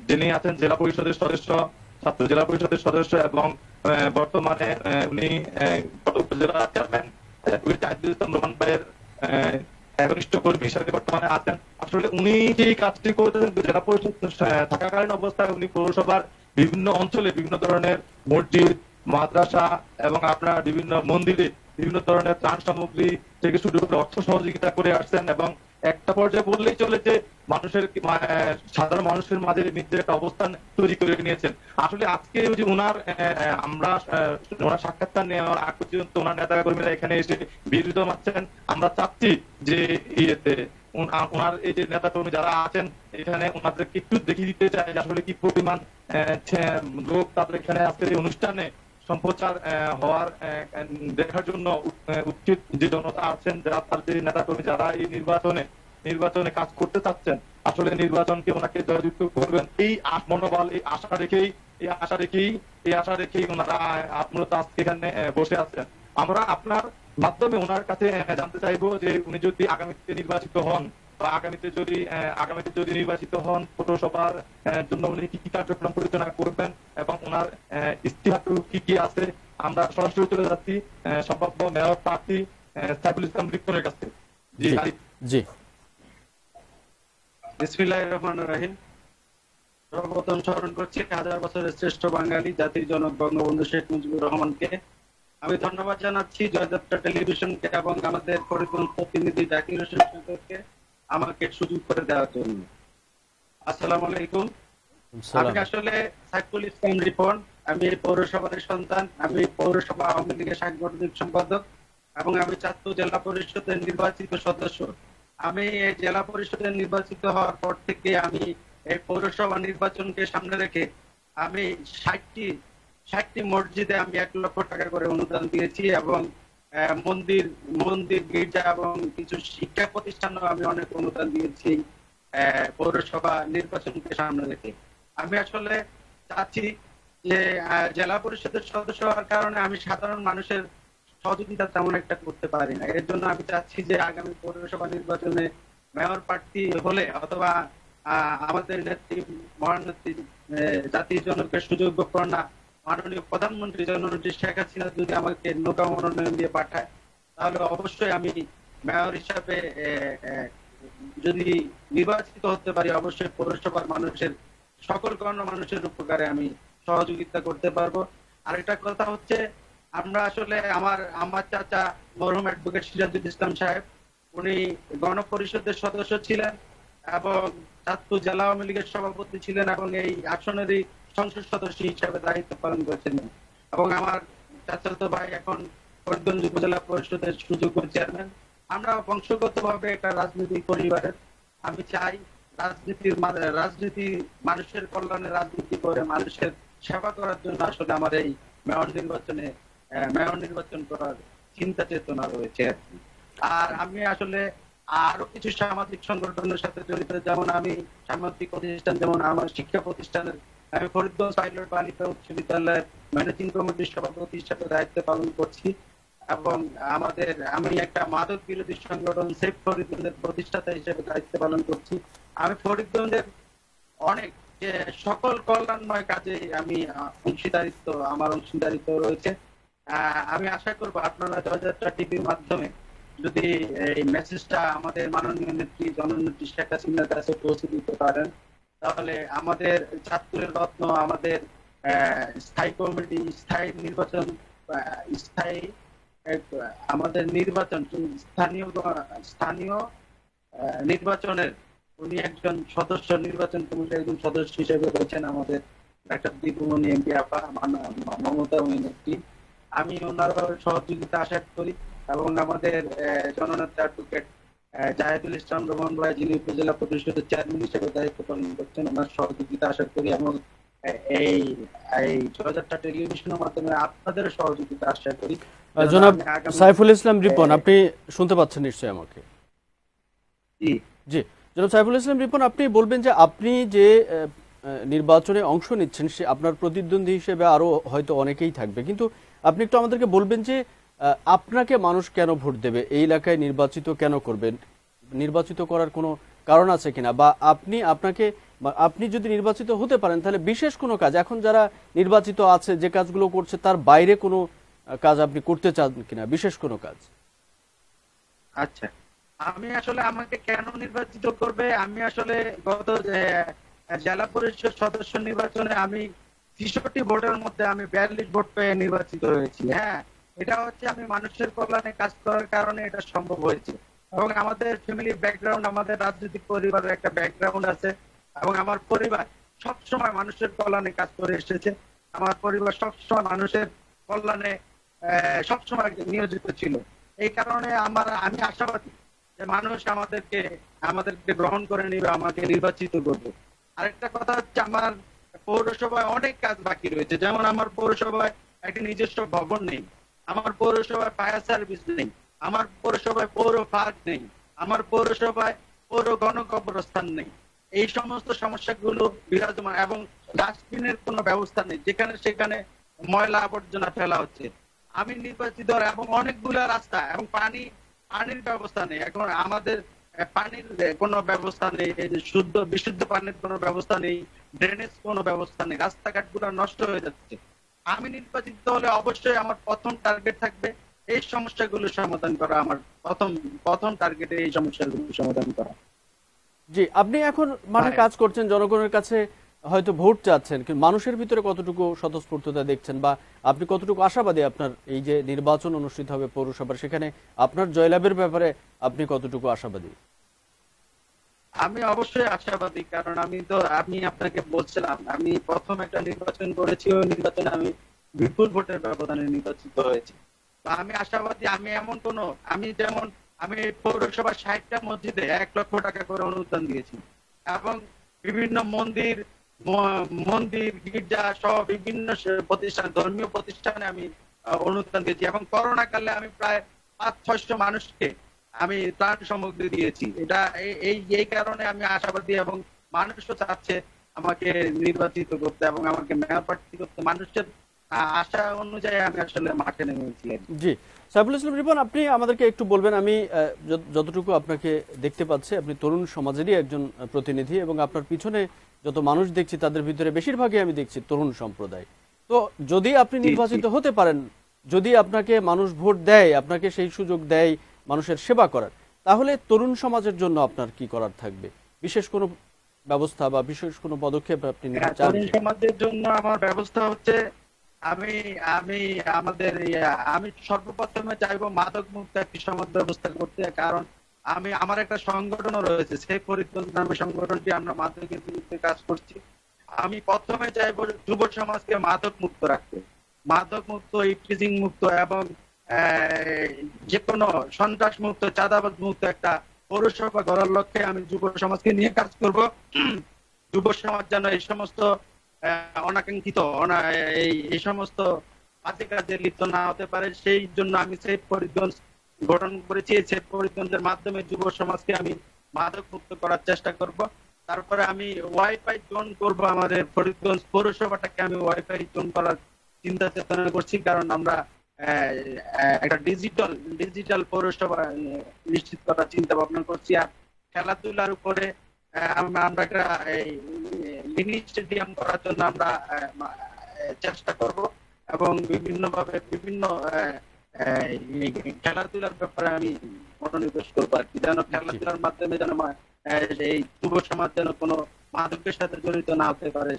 যিনি আছেন জেলা পরিষদের সদস্য, ছাত্র জেলা পরিষদের সদস্য এবং বর্তমানে উনি উপজেলা চেয়ারম্যান রহমান ভাইয়ের একনিষ্ঠ কর্মী হিসাবে বর্তমানে আছেন। আসলে উনি যে কাজটি করতেছেন জেলা পরিষদ থাকাকালীন অবস্থায় উনি পৌরসভার বিভিন্ন অঞ্চলে বিভিন্ন ধরনের মসজিদ, মাদ্রাসা এবং আপনার বিভিন্ন মন্দিরে বিভিন্ন ধরনের ত্রাণ সামগ্রী থেকে শুরু করে অর্থ সহযোগিতা করে আসছেন এবং একটা পর্যায়ে বললেই চলে যে মানুষের সাধারণ মানুষের মাঝে নিজের একটা অবস্থান তৈরি করে নিয়েছেন। আসলে আজকে যে ওনার সাক্ষাৎকার নেওয়ার আগ পর্যন্ত ওনার নেতা কর্মীরা এখানে এসে বিরোধিতা করছেন। আমরা চাচ্ছি যে ওনার এই যে নেতা কর্মী যারা আছেন এখানে ওনাদেরকে একটু দেখিয়ে দিতে চাই আসলে কি পরিমাণ লোক তাদের এখানে আজকের এই অনুষ্ঠানে সম্প্রচার হওয়ার দেখার জন্য উচিত যে জনতা আছেন যারা তাদের নেতা কর্মী যারা এই নির্বাচনে কাজ করতে চাচ্ছেন আসলে নির্বাচনকে ওনাকে জয়যুক্ত করবেন এই মনোবল এই আশা রেখেই ওনারা মূলত আজকে এখানে বসে আছেন। আমরা আপনার মাধ্যমে ওনার কাছে জানতে চাইবো যে উনি যদি আগামীতে নির্বাচিত হন বা আগামীতে যদি নির্বাচিত হন পৌরসভার জন্য উনি কি কি কার্যক্রম পরিচালনা করবেন এবং ওনার ইস্তিহার কি কি আছে। আমরা সরাসরি চলে যাচ্ছি সম্ভাব্য মেয়র প্রার্থী সাইফুল ইসলাম রিপনের কাছে। জি, বিসমিল্লাহির রহমানির রহিম। সর্বপ্রথম স্মরণ করছি হাজার বছরের শ্রেষ্ঠ বাঙালি জাতির জনক বঙ্গবন্ধু শেখ মুজিবুর রহমানকে। আমি ধন্যবাদ জানাচ্ছি জয়যাত্রা টেলিভিশনকে এবং আমাদের পরিবহন প্রতিনিধি জাকির হোসেন সরকারকে আমাকে সুযোগ করে দেওয়ার জন্য। আসসালামু আলাইকুম। আমি আসলে সাইফুল ইসলাম রিপন, আমি পৌরসভার সন্তান, আমি পৌরসভা আওয়ামী লীগের সাংগঠনিক সম্পাদক এবং আমি চাঁদপুর জেলা পরিষদের নির্বাচিত সদস্য। আমি এই জেলা পরিষদের নির্বাচিত হওয়ার পর থেকে আমি এই পৌরসভা নির্বাচনকে সামনে রেখে আমি 60টি মসজিদে আমি 1 লক্ষ টাকা করে অনুদান দিয়েছি এবং মন্দির গির্জা এবং কিছু শিক্ষা প্রতিষ্ঠানও আমি অনেক অনুদান দিয়েছি পৌরসভা নির্বাচনকে সামনে রেখে। আমি আসলে চাচ্ছি যে জেলা পরিষদের সদস্য হওয়ার কারণে আমি সাধারণ মানুষের সহযোগিতা তেমন একটা করতে পারি না, এর জন্য আমি চাচ্ছি যে আগামী পৌরসভা নির্বাচনে মেয়র প্রার্থী হলে অথবা আমাদের নেত্রী মহানেত্রী জাতির জনকের সুযোগ্য কন্যা মাননীয় প্রধানমন্ত্রী জননেত্রী শেখ হাসিনা যদি আমাকে নৌকা মনোনয়ন দিয়ে পাঠায় তাহলে অবশ্যই আমি মেয়র হিসাবে যদি নির্বাচিত হতে পারি অবশ্যই পৌরসভার মানুষের সকল গণ্য মানুষের উপকারে আমি সহযোগিতা করতে পারবো। আরেকটা কথা হচ্ছে আমরা আসলে আমার চাচা মরহুম অ্যাডভোকেট সিরাজুল ইসলাম সাহেব উনি গণপরিষদের সদস্য ছিলেন এবং চাঁদপুর জেলা আওয়ামী লীগের সভাপতি ছিলেন এবং এই আসনেরই সংসদ সদস্য হিসাবে দায়িত্ব পালন করেছিলেন এবং আমার চাচাতো ভাই এখন ফরিদগঞ্জ উপজেলা পরিষদের সুযোগ্য চেয়ারম্যান। আমরা বংশগতভাবে একটা রাজনৈতিক পরিবারের। আমি চাই রাজনীতি মানুষের কল্যাণে রাজনীতি করে মানুষের সেবা করার জন্য আসলে আমার এই মেয়র নির্বাচন করার চিন্তা চেতনা রয়েছে। আর আমি আসলে আরো কিছু সামাজিক সংগঠনের সাথে জড়িত, যেমন আমি সামাজিক প্রতিষ্ঠান যেমন আমার শিক্ষা প্রতিষ্ঠানের আমি ফরিদগঞ্জ পাইলট বালিকা উচ্চ বিদ্যালয়ের ম্যানেজিং কমিটির সভাপতি হিসাবে দায়িত্ব পালন করছি এবং আমি একটা মাদক বিরোধী সংগঠন সেভ ফরিদগঞ্জের প্রতিষ্ঠাতা হিসেবে দায়িত্ব পালন করছি। আমি ফরিদগঞ্জের অনেক সকল কল্যাণময় কাজে আমার অংশীদারিত্ব রয়েছে। আমি আশা করব আপনারা জয়যাত্রা টিভির মাধ্যমে যদি এই মেসেজটা আমাদের মাননীয় নেত্রী জননেত্রী শেখ হাসিনার কাছে পৌঁছে দিতে পারেন তাহলে আমাদের চাঁদপুরের রত্ন আমাদের স্থায়ী কমিটি স্থানীয় নির্বাচনের উনি একজন সদস্য, নির্বাচন কমিটির একজন সদস্য হিসেবে রয়েছেন আমাদের ডাক্তার দীপুমণি এমপি আপা, মমতা নেত্রী। আমি ওনার সহযোগিতা আশা করি এবং আমাদের জননেতা অ্যাডভোকেট জাহিদুল ইসলাম রহমান ভাই যিনি উপজেলা পরিষদের চেয়ারম্যান হিসেবে দায়িত্ব পালন করছেন ওনার সহযোগিতা আশা করি এবং এই জয়যাত্রা টেলিভিশনের মাধ্যমে আপনাদের সহযোগিতা আশা করি। জনাব সাইফুল ইসলাম রিপন, আপনি শুনতে পাচ্ছেন নিশ্চয়ই আমাকে? জি জি, জনাব সাইফুল ইসলাম রিপন, আপনি বলবেন যে আপনি যে নির্বাচনে অংশ নিচ্ছেন সে আপনার প্রতিদ্বন্দ্বী হিসেবে আরো হয়তো অনেকেই থাকবে, কিন্তু আপনি একটু আমাদেরকে বলবেন যে আপনাকে মানুষ কেন ভোট দেবে, এই এলাকায় নির্বাচিত কেন করবেন, নির্বাচিত করার কোনো কারণ আছে কিনা, বা আপনি আপনাকে আপনি যদি নির্বাচিত হতে পারেন তাহলে বিশেষ কোনো কাজ, এখন যারা নির্বাচিত আছে যে কাজগুলো করছে তার বাইরে কোনো কাজ আপনি করতে চান কিনা, বিশেষ কোনো কাজ। আচ্ছা, আমি আসলে আমাকে কেন নির্বাচিত করবে, আমি আসলে গত জেলা পরিষদ সদস্য নির্বাচনে আমি ৬৬টি ভোটের মধ্যে আমি ৪২ ভোট পেয়ে নির্বাচিত হয়েছি। হ্যাঁ, এটা হচ্ছে আমি মানুষের কল্যাণে কাজ করার কারণে এটা সম্ভব হয়েছে, এবং আমাদের ফ্যামিলি ব্যাকগ্রাউন্ড, আমাদের রাজনৈতিক পরিবারের একটা ব্যাকগ্রাউন্ড আছে, এবং আমার পরিবার সবসময় মানুষের কল্যাণে কাজ করে এসেছে। আমার পরিবার সবসময় মানুষের কল্যাণে সবসময় নিয়োজিত ছিল, এই কারণে আমি আশাবাদী যে মানুষ আমাদেরকে গ্রহণ করে নিবে, আমাকে নির্বাচিত করবে। আরেকটা কথা হচ্ছে, আমার পৌরসভায় অনেক কাজ বাকি রয়েছে, যেমন আমার পৌরসভায় একটি নিজস্ব ভবন নেই, আমার পৌরসভায় ফায়ার সার্ভিস নেই, আমার পৌরসভায় পৌর পার্ক নেই, আমার পৌরসভায় পৌর গণকবরস্থান নেই। এই সমস্ত সমস্যাগুলো বিরাজমান, এবং ডাস্টবিনের কোনো ব্যবস্থা নেই, যেখানে সেখানে ময়লা আবর্জনা ফেলা হচ্ছে। আমি নির্বাচিত, এবং অনেকগুলো রাস্তা এবং পানির ব্যবস্থা নেই। এখন আমাদের পানির কোনো ব্যবস্থা নেই, বিশুদ্ধ পানির কোনো ব্যবস্থা নেই, ড্রেনেজ কোনো ব্যবস্থা নেই, রাস্তাঘাটগুলো নষ্ট হয়ে যাচ্ছে। আমি নির্বাচিত হলে অবশ্যই আমার প্রথম টার্গেট থাকবে এই সমস্যাগুলো সমাধান করা, আমার প্রথম টার্গেটে এই সমস্যাগুলো সমাধান করা। জি, আপনি এখন মানে কাজ করছেন, জনগণের কাছে হয়তো ভোট চাচ্ছেন, কিন্তু মানুষের ভিতরে কতটুকু স্বতঃস্ফূর্ততা দেখছেন বা আপনি কতটুকু আশাবাদী আপনার এই যে নির্বাচন অনুষ্ঠিত হবে পৌরসভার, সেখানে আপনার জয়লাভের ব্যাপারে আপনি কতটুকু আশাবাদী? আমি অবশ্যই আশাবাদী, কারণ আমি আপনাকে বলছিলাম আমি প্রথম একটা নির্বাচন করেছি, ওই নির্বাচনে আমি বিপুল ভোটের ব্যবধানে নির্বাচিত হয়েছি। আমি আশাবাদী, আমি পৌরসভা ৬০টা মসজিদে ১ লক্ষ টাকা করে অনুদান দিয়েছি, এবং বিভিন্ন মন্দির গির্জা সহ বিভিন্ন প্রতিষ্ঠান, ধর্মীয় প্রতিষ্ঠানে আমি অনুদান দিয়েছি, এবং করোনা কালে আমি প্রায় ৫-৬০০ মানুষকে আমি ত্রাণ সামগ্রী দিয়েছি। এটা এই কারণে আমি আশাবাদী, এবং মানুষও চাচ্ছে আমাকে নির্বাচিত করতে এবং আমাকে মেয়র প্রার্থী করতে, মানুষের আশা অনুযায়ী আমি আসলে মাঠে নেমেছি। জি, সাইফুল ইসলাম রিপন, আপনি আমাদেরকে একটু বলবেন, আমি যতটুকু আপনাকে দেখতে পাচ্ছি আপনি তরুণ সমাজেরই একজন প্রতিনিধি, এবং আপনার পিছনে যত মানুষ দেখছি তাদের ভিতরে বেশিরভাগই আমি দেখছি তরুণ সম্প্রদায়। তো যদি আপনি নির্বাচিত হতে পারেন, যদি আপনাকে মানুষ ভোট দেয়, আপনাকে সেই সুযোগ দেয় মানুষের সেবা করার, তাহলে তরুণ সমাজের জন্য আপনার কি করার থাকবে, বিশেষ কোনো ব্যবস্থা বা বিশেষ কোনো পদক্ষেপ আপনি নিতে চান? তরুণ সমাজের জন্য আমার ব্যবস্থা হচ্ছে, আমি সর্বপ্রথমে চাইবো মাদক মুক্ত একটি সমাজ ব্যবস্থা করতে, কারণ আমার একটা সংগঠনও রয়েছে, সেই পরিকল্পনা সংগঠনটি আমরা মাদকের বিরুদ্ধে কাজ করছি। আমি প্রথমে চাইবো যুব সমাজকে মাদক মুক্ত রাখতে, মাদক মুক্ত, ইফটিজিং মুক্ত, এবং যে কোনো সন্ত্রাস মুক্ত, চাঁদাবাদ মুক্ত একটা পৌরসভা গড়ার লক্ষ্যে আমি যুব সমাজকে নিয়ে কাজ করব। যুব সমাজ যেন এই সমস্ত অনাকাঙ্ক্ষিত এই সমস্ত বাজে কাজে লিপ্ত না হতে পারে, সেই জন্য আমি সেফ পরিবেশ গঠন করেছি। এই সেফ পরিবেশের মাধ্যমে যুব সমাজকে আমি মাদক মুক্ত করার চেষ্টা করব। তারপরে আমি ওয়াইফাই জোন করব, আমাদের ফরিদগঞ্জ পৌরসভাটাকে আমি ওয়াইফাই জোন করার চিন্তা চেতনা করছি, কারণ আমরা একটা ডিজিটাল পৌরসভা নিশ্চিত করার চিন্তা ভাবনা করছি। আর খেলাধুলার উপরে আমরা একটা মিনি স্টেডিয়াম করার জন্য আমরা চেষ্টা করব, এবং বিভিন্ন খেলাধুলার ব্যাপারে আমি মনোনিবেশ করবো আর কি, যেন খেলাধুলার মাধ্যমে যেন এই যুব সমাজ যেন কোনো মাদকের সাথে জড়িত না হতে পারে,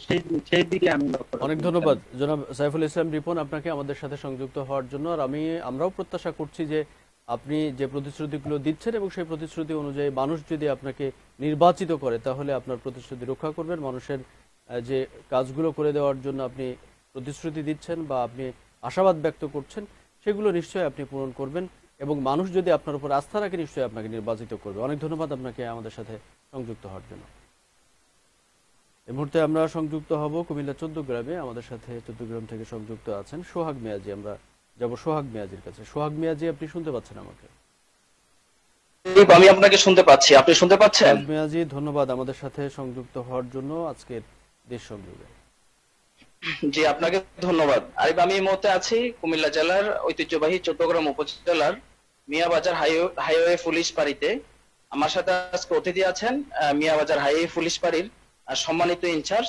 সেই দিকে আমি লক্ষ্য করব। অনেক ধন্যবাদ জনাব সাইফুল ইসলাম রিপন আপনাকে আমাদের সাথে সংযুক্ত হওয়ার জন্য। আর আমরাও প্রত্যাশা করছি যে আপনি যে প্রতিশ্রুতিগুলো দিচ্ছেন এবং সেই প্রতিশ্রুতি অনুযায়ী মানুষ যদি আপনাকে নির্বাচিত করে তাহলে আপনার প্রতিশ্রুতি রক্ষা করবেন, মানুষের যে কাজগুলো করে দেওয়ার জন্য আপনি প্রতিশ্রুতি দিচ্ছেন বা আপনি আশাবাদ ব্যক্ত করছেন সেগুলো নিশ্চয়ই আপনি পূরণ করবেন, এবং মানুষ যদি আপনার উপর আস্থা রাখে নিশ্চয়ই আপনাকে নির্বাচিত করবে। অনেক ধন্যবাদ আপনাকে আমাদের সাথে সংযুক্ত হওয়ার জন্য। এই মুহূর্তে আমরা সংযুক্ত হব কুমিল্লা ১৪ গ্রামে, আমাদের সাথে ১৪ গ্রাম থেকে সংযুক্ত আছেন সোহাগ মিয়াজি। আমরা যাবো সোহাগ মিয়াজির কাছে। সোহাগ মিয়াজি, আপনি শুনতে পাচ্ছেন আমাকে? আমি আপনাকে শুনতে পাচ্ছি, আপনি শুনতে পাচ্ছেন? সোহাগ মিয়াজি, ধন্যবাদ আমাদের সাথে সংযুক্ত হওয়ার জন্য। আজকের দেশ সংযোগে जी আপনাকে ধন্যবাদ। আরিফ, আমি এই মুহূর্তে আছি কুমিল্লা জেলার ঐতিহ্যবাহী চট্টগ্রাম উপজেলার মিয়াবাজার হাইওয়ে পুলিশ পাড়িতে। আমার সাথে আজকে অতিথি আছেন মিয়াবাজার হাইওয়ে পুলিশ পাড়ির সম্মানিত ইনচার্জ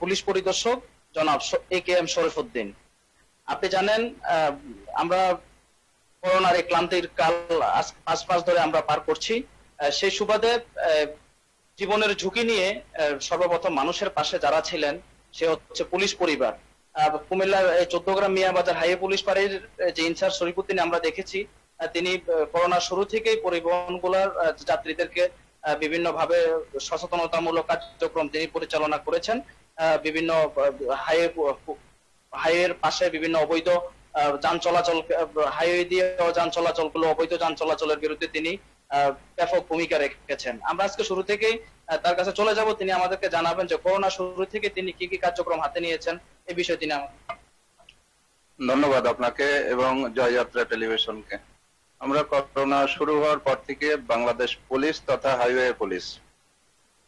পুলিশ পরিদর্শক জনাব একেএম শরীফউদ্দিন। আপনি জানেন আমরা করোনার ক্লান্তির কাল পাঁচ মাস ধরে আমরা পার করছি, সেই সুবাদে জীবনের ঝুঁকি নিয়ে সর্বপ্রথম মানুষের পাশে যারা ছিলেন সে হচ্ছে পুলিশ পরিবার। কুমিল্লার চৌদ্দগ্রাম মিয়াবাজার হাইওয়ে পুলিশ পাড়ির যে ইনচার্জ শরীফউদ্দিন আমরা দেখেছি তিনি করোনা শুরু থেকেই পরিবহনগুলোর যাত্রীদেরকে বিভিন্নভাবে সচেতনতামূলক কার্যক্রম তিনি পরিচালনা করেছেন। বিভিন্ন হাইওয়ের পাশে বিভিন্ন অবৈধ যান চলাচল, হাইওয়ে দিয়ে যান চলাচল গুলো, অবৈধ যান চলাচলের বিরুদ্ধে তিনি ব্যাপক ভূমিকা রেখেছেন। আমরা আজকে শুরু থেকে তার কাছে চলে যাব, তিনি আমাদেরকে জানাবেন যে করোনা শুরু থেকে তিনি কি কি কার্যক্রম হাতে নিয়েছেন এ বিষয়ে তিনি। ধন্যবাদ আপনাকে এবং জয় যাত্রা টেলিভিশনকে। আমরা করোনা শুরু হওয়ার পর থেকে বাংলাদেশ পুলিশ তথা হাইওয়ে পুলিশ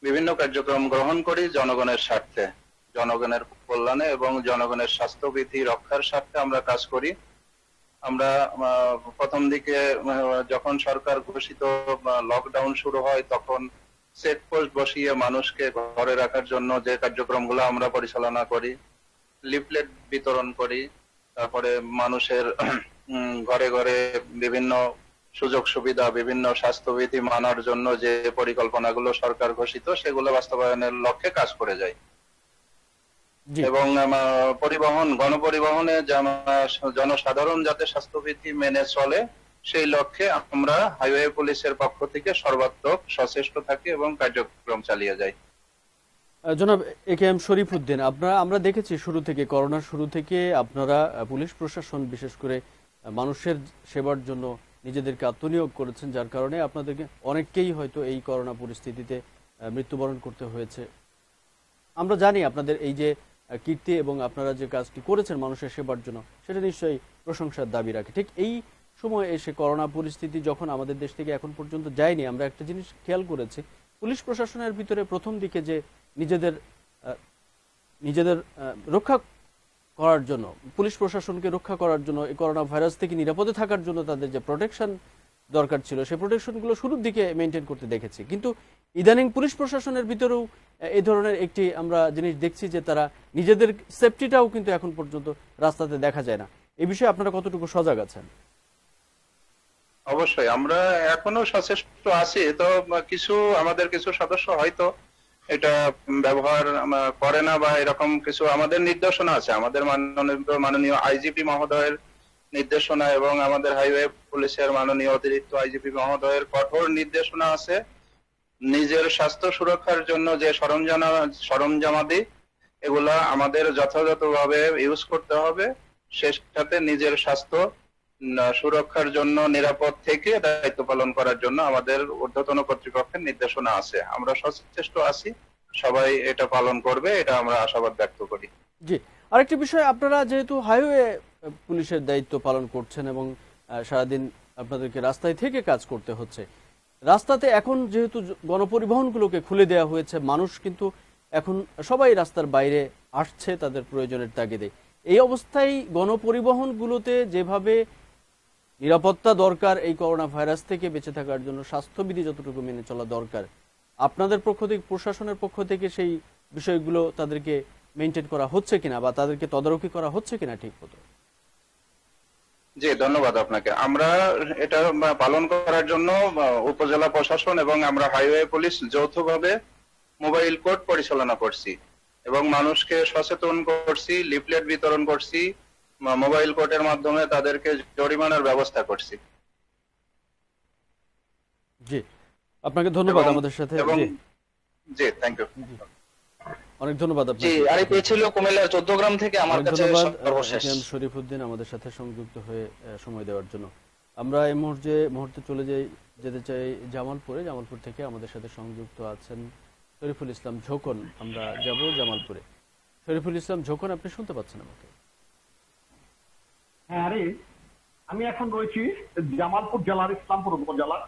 বিভিন্ন কার্যক্রম গ্রহণ করি জনগণের স্বার্থে, জনগণের কল্যাণে এবং জনগণের স্বাস্থ্যবিধি রক্ষার স্বার্থে আমরা কাজ করি। আমরা প্রথম দিকে যখন সরকার ঘোষিত লকডাউন শুরু হয় তখন চেক পোস্ট বসিয়ে মানুষকে ঘরে রাখার জন্য যে কার্যক্রমগুলো আমরা পরিচালনা করি, লিফলেট বিতরণ করি, তারপরে মানুষের ঘরে ঘরে বিভিন্ন সুযোগ সুবিধা, বিভিন্ন স্বাস্থ্যবিধি মানার জন্য যে পরিকল্পনাগুলো সরকার ঘোষিত সেগুলো বাস্তবায়নের লক্ষ্যে কাজ করে যায়। এবং পরিবহন, গণপরিবহনে জনসাধারণ যাতে স্বাস্থ্যবিধি মেনে চলে সেই লক্ষ্যে আমরা হাইওয়ে পুলিশের পক্ষ থেকে সর্বাত্মক সচেষ্ট থাকি এবং কার্যক্রম চালিয়ে যাই। জনাব একেএম শরীফউদ্দিন, আমরা দেখেছি শুরু থেকে, করোনা শুরু থেকে আপনারা পুলিশ প্রশাসন বিশেষ করে মানুষের সেবার জন্য নিজেদেরকে আত্মনিয়োগ করেছেন, যার কারণে আপনাদেরকে অনেককেই হয়তো এই করোনা পরিস্থিতিতে মৃত্যুবরণ করতে হয়েছে। আমরা জানি আপনাদের এই যে কীর্তি এবং আপনারা যে কাজটি করেছেন মানুষের সেবার জন্য সেটা নিশ্চয়ই প্রশংসার দাবি রাখে। ঠিক এই সময় এসে করোনা পরিস্থিতি যখন আমাদের দেশ থেকে এখন পর্যন্ত যায়নি, আমরা একটা জিনিস খেয়াল করেছি পুলিশ প্রশাসনের ভিতরে প্রথম দিকে যে নিজেদের রক্ষা করার জন্য, পুলিশ প্রশাসনকে রক্ষা করার জন্য, এই করোনা ভাইরাস থেকে নিরাপদে থাকার জন্য তাদের যে প্রোটেকশন দরকার ছিল সেই প্রোটেকশনগুলো শুরুর দিকে মেনটেন করতে দেখেছি, কিন্তু ইদানিং পুলিশ প্রশাসনের ভিতরেও এই ধরনের একটি আমরা জিনিস দেখছি যে তারা নিজেদের সেফটিটাও কিন্তু এখন পর্যন্ত রাস্তাতে দেখা যায় না। এ বিষয়ে আপনারা কতটুকু সজাগ আছেন? অবশ্যই আমরা এখনো সচেষ্ট আছি, তো আমাদের কিছু সদস্য হয়তো এটা ব্যবহার করে না বা এরকম কিছু আমাদের নির্দেশনা আছে, আমাদের মাননীয় আইজিপি মহোদয়ের নির্দেশনা এবং আমাদের হাইওয়ে পুলিশের মাননীয় অতিরিক্ত আইজিপি মহোদয়ের কঠোর নির্দেশনা আছে নিজের স্বাস্থ্য সুরক্ষার জন্য যে সরঞ্জামাদি এগুলা আমাদের যথাযথভাবে ইউজ করতে হবে, সে সাথে নিজের স্বাস্থ্য সুরক্ষার জন্য নিরাপদ থেকে দায়িত্ব পালন করার জন্য আমাদের ঊর্ধ্বতন কর্তৃপক্ষের নির্দেশনা আছে। আমরা সচেষ্ট আছি, সবাই এটা পালন করবে, এটা আমরা আশাবাদ ব্যক্ত করি। জি, আরেকটি বিষয়, আপনারা যেহেতু হাইওয়ে পুলিশের দায়িত্ব পালন করছেন এবং সারাদিন আপনাদেরকে রাস্তায় থেকে কাজ করতে হচ্ছে, রাস্তাতে এখন যেহেতু গণপরিবহনগুলোকে খুলে দেওয়া হয়েছে মানুষ কিন্তু এখন সবাই রাস্তার বাইরে আসছে তাদের প্রয়োজনের তাগিদে, এই অবস্থায় গণপরিবহনগুলোতে যেভাবে নিরাপত্তা দরকার এই করোনা ভাইরাস থেকে বেঁচে থাকার জন্য স্বাস্থ্যবিধি যতটুকু মেনে চলা দরকার, আপনাদের পক্ষ থেকে প্রশাসনের পক্ষ থেকে সেই বিষয়গুলো তাদেরকে মেনটেন করা হচ্ছে কিনা বা তাদেরকে তদারকি করা হচ্ছে কিনা ঠিক মতো? জি, ধন্যবাদ আপনাকে। আমরা এটা পালন করার জন্য উপজেলা প্রশাসন এবং আমরা হাইওয়ে পুলিশ যৌথভাবে মোবাইল কোর্ট পরিচালনা করছি এবং মানুষকে সচেতন করছি, লিফলেট বিতরণ করছি, মোবাইল কোর্টের মাধ্যমে তাদেরকে জরিমানার ব্যবস্থা করছি। জি, আপনাকে ধন্যবাদ আমাদের সাথে। জি, থ্যাংক ইউ, অনেক ধন্যবাদ আপনাকে। জি, আর এই ছিল কুমিল্লার চৌদ্দগ্রাম থেকে আমার কাছে সর্বশেষ শরীফউদ্দিন আমাদের সাথে সংযুক্ত হয়ে সময় দেওয়ার জন্য। আমরা এই মুহূর্তে যেতে চাই জামালপুরে। জামালপুর থেকে আমাদের সাথে সংযুক্ত আছেন শরীফুল ইসলাম ঝোকন। আমরা যাব জামালপুরে। শরীফুল ইসলাম ঝোকন, আপনি শুনতে পাচ্ছেন আমাকে? হ্যাঁ আরিফ, আমি এখন রয়েছি জামালপুর জেলার ইসলামপুর উপজেলার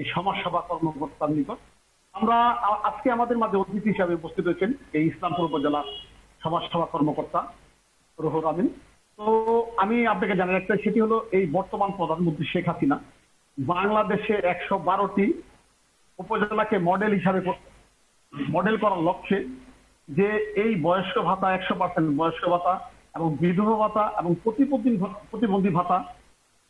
এই সমাজসেবা কর্মকর্তার নিকট। আমরা আজকে আমাদের মাঝে অতিথি হিসাবে উপস্থিত হয়েছেন এই ইসলামপুর উপজেলার समाजसेवा कर्मकर्ता रुहुल आमीन। तो आपके जाना रखते सेटी हलो बर्तमान प्रधानमंत्री शेख हासिना बांग्लादेशे 112टी उपजेला के मडेल हिसाब मडेल करार लक्ष्य जे वयस्क भाता 100% वयस्क भाता एवं विधवा भाता एवं प्रतिबंधी भाता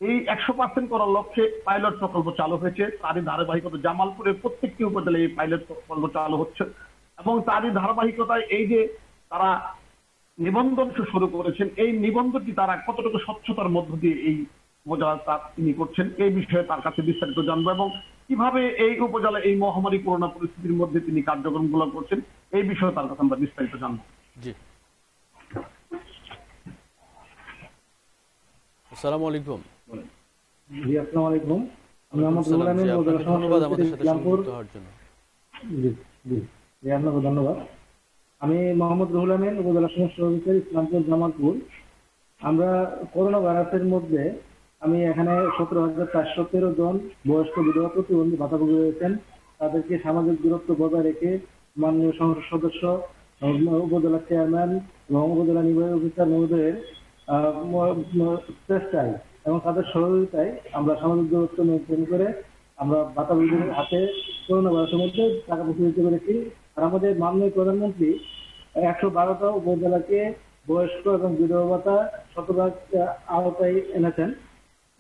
100% करार लक्ष्य पायलट प्रकल्प चालू होयेछे। तार धाराबाहिकता जामालपुरे प्रत्येकटी उपजेलाय पायलट प्रकल्प चालू होच्छे एवं तार धाराबाहिकताय एई जे तारा निबंधन शुरू करेছেন এই নিবন্ধনটি তারা কতটুকু স্বচ্ছতার মধ্য দিয়ে এই উপজেলা তিনি করছেন এই বিষয়ে তার কাছে বিস্তারিত জানবো এবং কিভাবে এই উপজেলা এই মহামারী করোনা পরিস্থিতির মধ্যে তিনি কার্যক্রমগুলো করছেন এই বিষয়ে তার কাছে আমরা বিস্তারিত জানবো। জি আসসালামু আলাইকুম। জি আসসালামু আলাইকুম। আমরা ধন্যবাদ আমাদের সাথে যুক্ত হওয়ার জন্য। জি জি জি আপনাকে ধন্যবাদ। আমি মোহাম্মদ রুহুল আমিন উপজেলা সমস্যা অধিকারী ইসলামপুর জামালপুর। আমরা করোনা ভাইরাসের মধ্যে আমি এখানে 17,413 জন বয়স্ক বিধবা প্রতিবন্ধী ভাতাভোগী রয়েছেন, তাদেরকে সামাজিক দূরত্ব বজায় রেখে মাননীয় সংসদ সদস্য উপজেলা চেয়ারম্যান এবং উপজেলা নির্বাহী অফিসার মহোদয়ের চেষ্টায় এবং তাদের সহযোগিতায় আমরা সামাজিক দূরত্ব মেনটেন করে আমরা ভাতাভোগীদের হাতে করোনা ভাইরাসের মধ্যে টাকা পৌঁছে দিতে পেরেছি। আর আমাদের মাননীয় প্রধানমন্ত্রী 112টা উপজেলাকে বয়স্ক এবং বিধবা ভাতা শতভাগ আওতায় এনেছেন।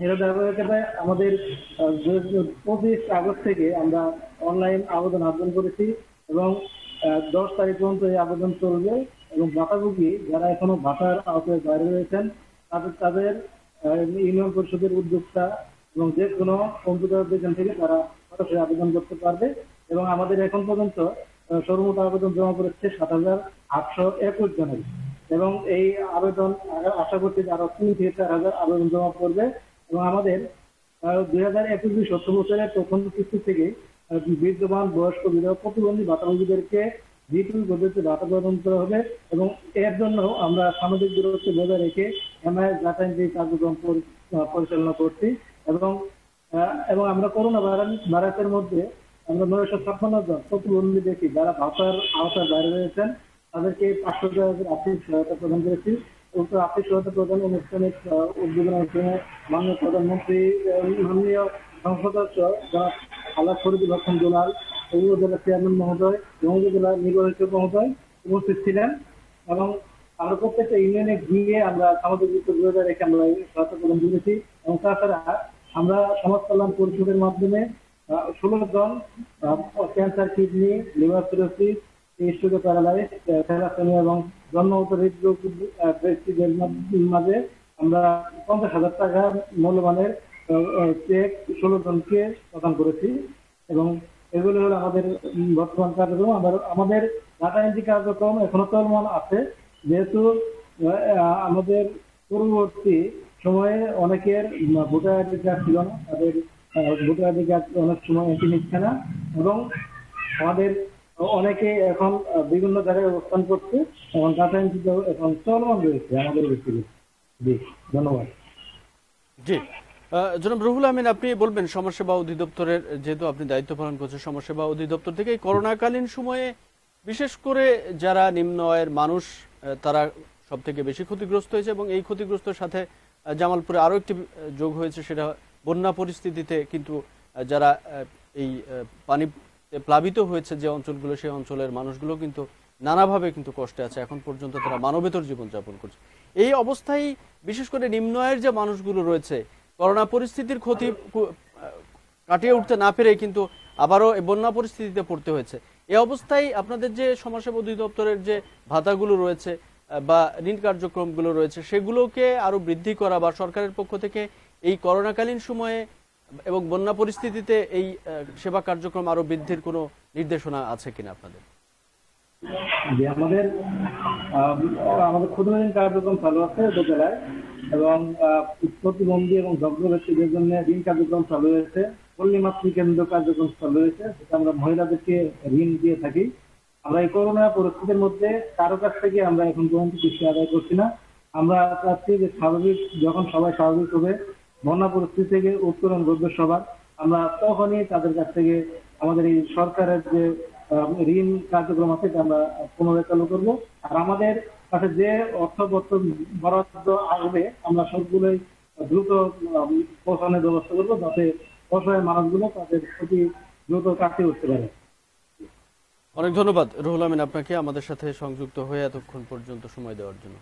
এর ধারাবাহিকতায় আমাদের 25 আগস্ট থেকে আমরা অনলাইন আবেদন আহ্বান করেছি এবং 10 তারিখ পর্যন্ত এই আবেদন চলবে এবং ভাতাভোগী যারা এখনো ভাতার আওতায় বাইরে রয়েছেন তাদের ইউনিয়ন পরিষদের উদ্যোক্তা এবং যে কোনো কম্পিউটার দোকান থেকে তারা সরাসরি আবেদন করতে পারবে এবং আমাদের এখন পর্যন্ত সর্বমোট আবেদন জমা করেছে 7,821 জনের এবং এই আবেদন আশা করছি আরো 3 থেকে 4,000 আবেদন জমা করবে এবং আমাদের 2021 অর্থবছরের প্রথম কিস্তি থেকে বিদ্যমান বয়স্ক বিধবা প্রতিবন্ধী ভাতাভোগীদেরকে দ্বিতীয় পদ্ধতিতে ভাতা প্রদান করা হবে এবং এর জন্য আমরা সামাজিক দূরত্ব বজায় রেখে এমআইএস যাচাই কার্যক্রম পরিচালনা করছি এবং এবং আমরা করোনা ভাইরাসের মধ্যে আমরা 956 জন প্রতিবন্ধী দেখি যারা ভাতার আওতার বাইরে রয়েছেন তাদেরকে 500 টাকা আর্থিক সহায়তা প্রদান করেছি। উক্ত আর্থিক সহায়তা প্রদান অনুষ্ঠানে উদ্বোধনের জন্য মাননীয় প্রধানমন্ত্রী মাননীয় সংসদ সদস্য আল্লাহ ফরিদুল হাসান দোলাল উপজেলা চেয়ারম্যান মহোদয় এবং উপজেলা নির্বাহী মহোদয় উপস্থিত ছিলেন এবং আমরা প্রত্যেকটা ইউনিয়নে গিয়ে আমরা সামাজিক দূরত্ব রেখে আমরা সহায়তা প্রদান করেছি এবং তাছাড়া আমরা সমাজ কল্যাণ পরিষদের মাধ্যমে 16 জন cancer kidney liver cirrhosis stroke paralysis thalassaemia এবং জন্মগত হৃদরোগ ব্যক্তিদের মাঝে আমরা 50,000 টাকা মূল্যমানের চেক 16 জনকে প্রদান করেছি এবং এগুলো হলো আমাদের বর্তমান কার্যক্রম। আমাদের ডাটা এন্ট্রি কার্যক্রম এখনো চলমান আছে, যেহেতু আমাদের পূর্ববর্তী সময়ে অনেকের ভোটার আইডি কার্ড ছিল না, তাদের ভোটার আইডি কার্ড অনেক সময় এটি নিচ্ছে না এবং আমাদের অনেকে এখন বিভিন্ন জায়গায় অবস্থান করছে এবং ডাটা এন্ট্রি এখন চলমান রয়েছে আমাদের ব্যক্তিগত। জি ধন্যবাদ। জি জনাব রুহুল আমিন, আপনি বলবেন সমাজসেবা অধিদপ্তরের যেহেতু আপনি দায়িত্ব পালন করছেন সমাজসেবা অধিদপ্তর থেকে করোনাকালীন সময়ে বিশেষ করে যারা নিম্ন আয়ের মানুষ তারা সব থেকে বেশি ক্ষতিগ্রস্ত হয়েছে এবং এই ক্ষতিগ্রস্তর সাথে জামালপুরে আরও একটি যোগ হয়েছে, সেটা বন্যা পরিস্থিতিতে কিন্তু যারা এই পানি প্লাবিত হয়েছে যে অঞ্চলগুলো সেই অঞ্চলের মানুষগুলো কিন্তু নানাভাবে কিন্তু কষ্টে আছে, এখন পর্যন্ত তারা মানবেতর জীবনযাপন করছে। এই অবস্থায় বিশেষ করে নিম্ন আয়ের যে মানুষগুলো রয়েছে করোনা পরিস্থিতির ক্ষতি কাটিয়ে উঠতে না পেরে কিন্তু আবারও বন্যা পরিস্থিতিতে পড়তে হয়েছে। এই অবস্থায় আপনাদের যে সমাজসেবা অধিদপ্তরের যে ভাতাগুলো রয়েছে বা ঋণ কার্যক্রমগুলো রয়েছে সেগুলোকে আরো বৃদ্ধি করা বা সরকারের পক্ষ থেকে এই করোনাকালীন সময়ে এবং বন্যা পরিস্থিতিতে এই সেবা কার্যক্রম আরো বৃদ্ধির কোনো নির্দেশনা আছে কিনা আপনাদের? যে আমাদের ক্ষুদ্র ঋণ কার্যক্রম চালু আছে উপজেলায় এবং প্রতিবন্ধী এবং দগ্ধ ব্যক্তিদের জন্য ঋণ কার্যক্রম চালু হয়েছে, পল্লীমাতৃ কেন্দ্র কার্যক্রম চালু হয়েছে, সেটা আমরা মহিলাদেরকে ঋণ দিয়ে থাকি। আমরা এই করোনা পরিস্থিতির মধ্যে কারো কাছ থেকে আমরা এখন পর্যন্ত কিস্তি আদায় করছি না। আমরা চাচ্ছি যে স্বাভাবিক যখন সবাই স্বাভাবিক হবে বন্যা পরিস্থিতি থেকে উত্তরণ ঘটবে সবার, আমরা তখনই তাদের কাছ থেকে আমাদের এই সরকারের যে ঋণ কার্যক্রম আছে আমরা পুনরায় চালু করবো। আর আমাদের অর্থাৎ যে অর্থ বরাদ্দ আসবে আমরা সবগুলোই দ্রুত পৌঁছানোর ব্যবস্থা করবো, যাতে অসহায় মানুষগুলো তাদের ক্ষতি দ্রুত কাটিয়ে উঠতে পারে। অনেক ধন্যবাদ রুহুল আমিন আপনাকে আমাদের সাথে সংযুক্ত হয়ে এতক্ষণ পর্যন্ত সময় দেওয়ার জন্য।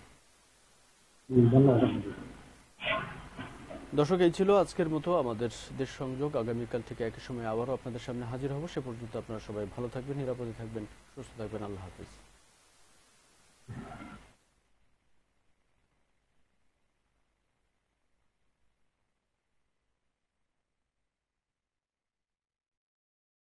দর্শক, এই ছিল আজকের মতো আমাদের দেশ সংযোগ। আগামীকাল থেকে একই সময় আবারও আপনাদের সামনে হাজির হব। সে পর্যন্ত আপনারা সবাই ভালো থাকবেন, নিরাপদে থাকবেন, সুস্থ থাকবেন। আল্লাহ হাফিজ।